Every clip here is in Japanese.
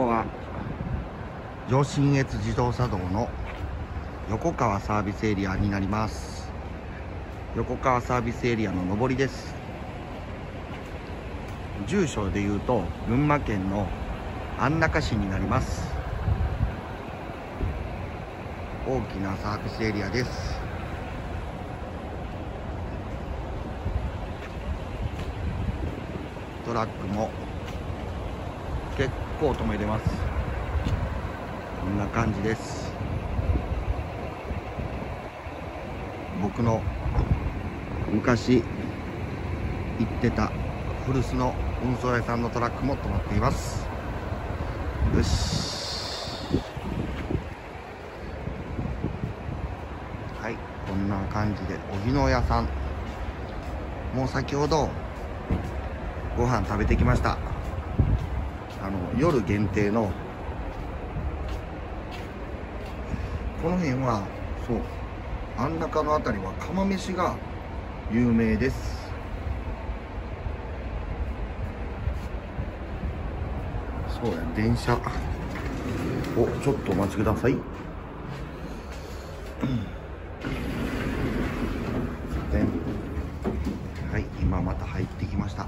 こは上信越自動車道の横川サービスエリアになります。横川サービスエリアの上りです。住所でいうと群馬県の安中市になります。大きなサービスエリアです。トラックも結構止めてます。こんな感じです。僕の昔行ってた古巣の運送屋さんのトラックも止まっています。よし、はい、こんな感じで荻野屋さん、もう先ほどご飯食べてきました。夜限定のこの辺は、そう、安中の辺りは釜飯が有名です。そうや、電車をちょっとお待ちください。はい、今また入ってきました。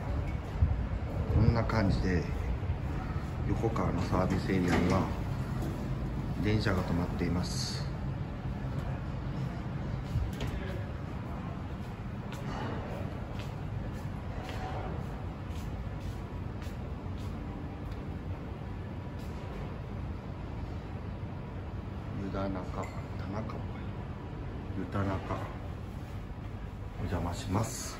こんな感じで横川のサービスエリアには電車が止まっています。田中お邪魔します。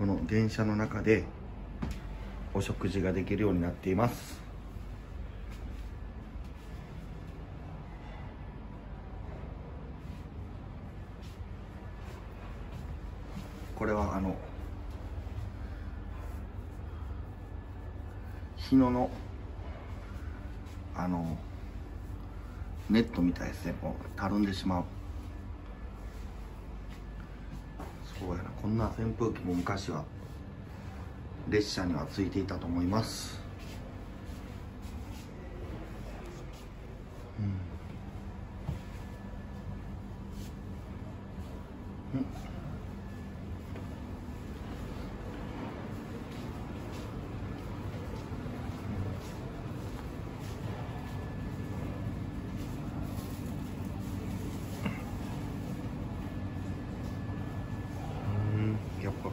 この電車の中でお食事ができるようになっています。これは日野のネットみたいですね。もうたるんでしまう。そうやな、こんな扇風機も昔は列車にはついていたと思います。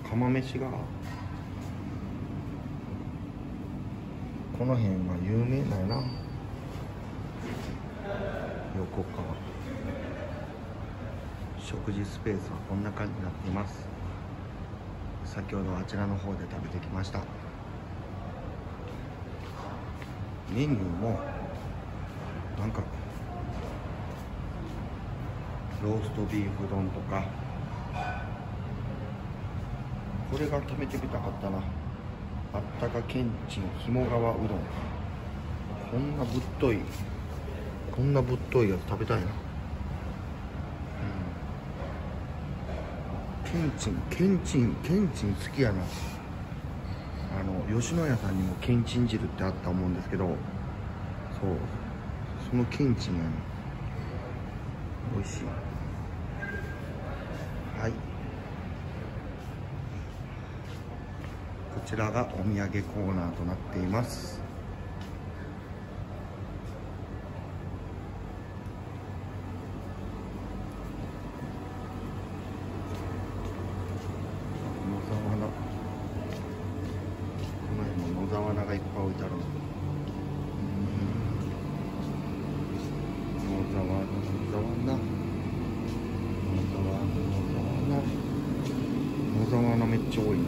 釜飯がこの辺が有名だよな。横川食事スペースはこんな感じになっています。先ほどあちらの方で食べてきました。メニューもなんかローストビーフ丼とか、これが食べてみたかったな。あったかけんちんひもがわうどん。こんなぶっといやつ食べたいな。けんちん好きやな。吉野家さんにもけんちん汁ってあったと思うんですけど、そう、そのけんちんやな。美味しい。はい、こちらがお土産コーナーとなっています。この辺も野沢菜がいっぱい置いてある。野沢菜めっちゃ多いな。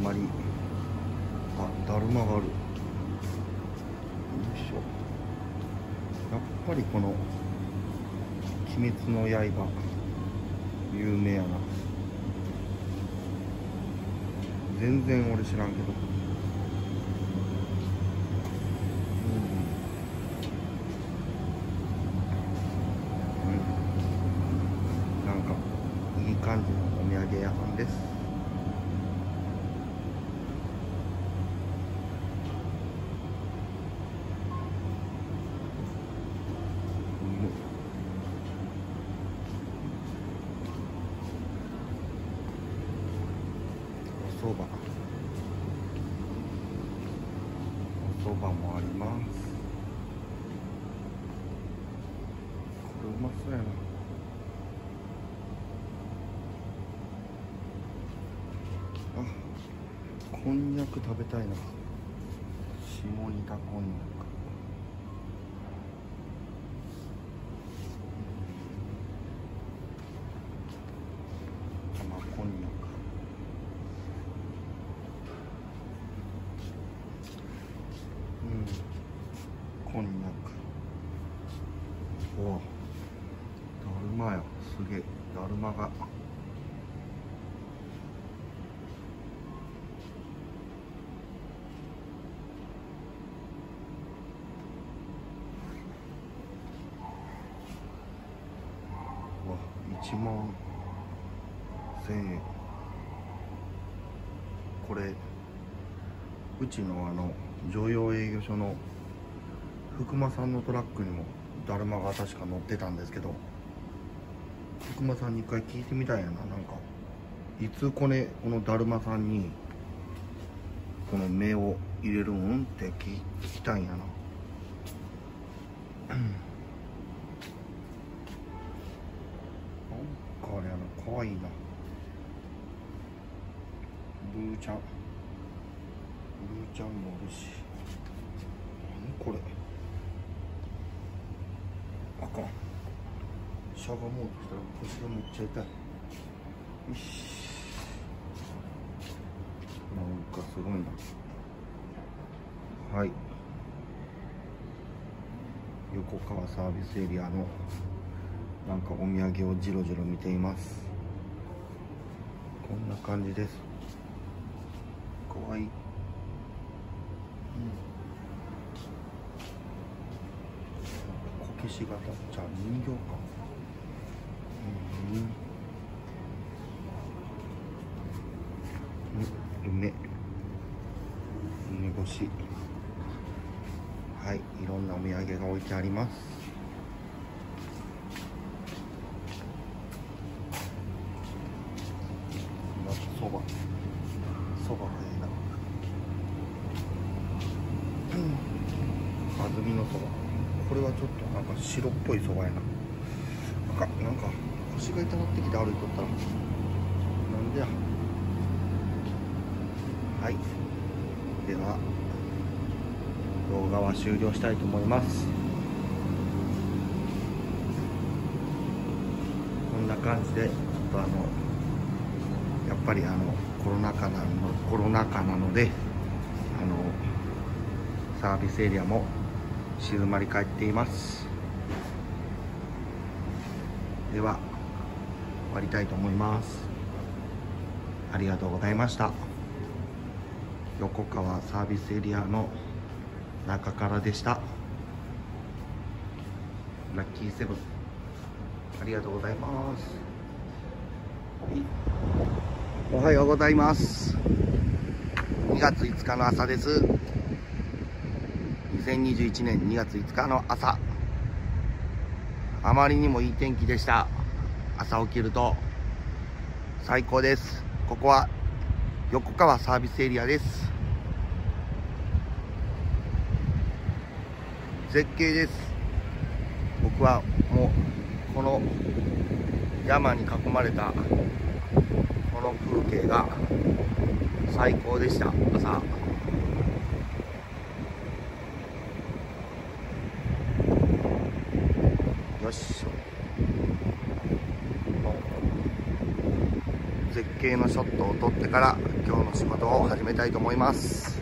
んまり。あ、だるまがある。よいしょ。やっぱりこの「鬼滅の刃」有名やな。全然俺知らんけど。感じのお土産屋さんです。おそば。おそばもあります。これうまそうやな。こんにゃく食べたいな。下仁田こんにゃく。玉こんにゃく。うん。こんにゃく。おお。だるまや。すげえ。だるまが。1万1000円。これうちの常用営業所の福間さんのトラックにもだるまが確か乗ってたんですけど、福間さんに一回聞いてみたいやな。なんかいつこのだるまさんにこの目を入れるんって聞きたいんやな。かわいいな。ブーちゃんもおるし。何これ、あかん。しゃがもうとしたら腰がめっちゃ痛い。よし、なんかすごいな。はい、横川サービスエリアのなんかお土産をじろじろ見ています。こんな感じです。かわいい、こけし型じゃあ人形か、梅干し。はい、いろんなお土産が置いてあります。そばがいいな。安曇野そば。これはちょっとなんか白っぽいそばやな。なんか腰が痛まってきて歩いとったらなんでや。はい、では動画は終了したいと思います。こんな感じでちょっとやっぱりコロナ禍なのでサービスエリアも静まり返っています。では終わりたいと思います。ありがとうございました。横川サービスエリアの中からでした。ラッキーセブン、ありがとうございます。おはようございます。2月5日の朝です。2021年2月5日の朝、あまりにもいい天気でした。朝起きると最高です。ここは横川サービスエリアです。絶景です。僕はもうこの山に囲まれたこの風景が最高でした。朝よし、絶系のショットを撮ってから今日の仕事を始めたいと思います。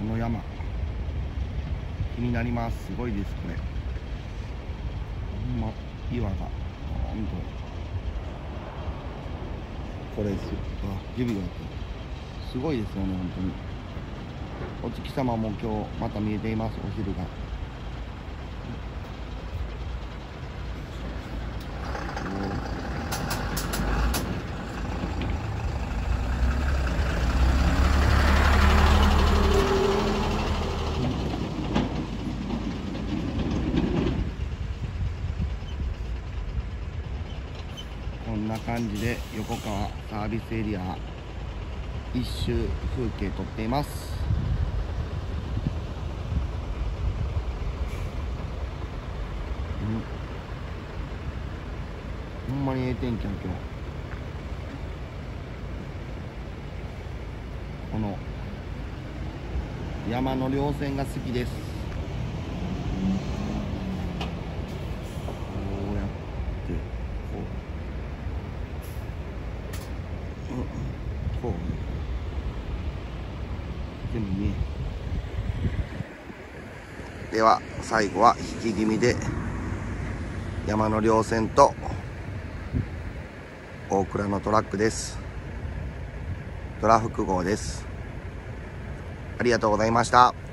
この山気になります。すごいです。これほんま岩がどんどん、これですよ。指がすごいですよね、本当に。お月様も今日また見えています、お昼が。こんな感じで横川サービスエリア一周風景撮っています。ほんまにええ天気やん今日。この山の稜線が好きです。こうやってこう。こう全部見え。では最後は引き気味で山の稜線と大倉のトラックです。トラフク号です。ありがとうございました。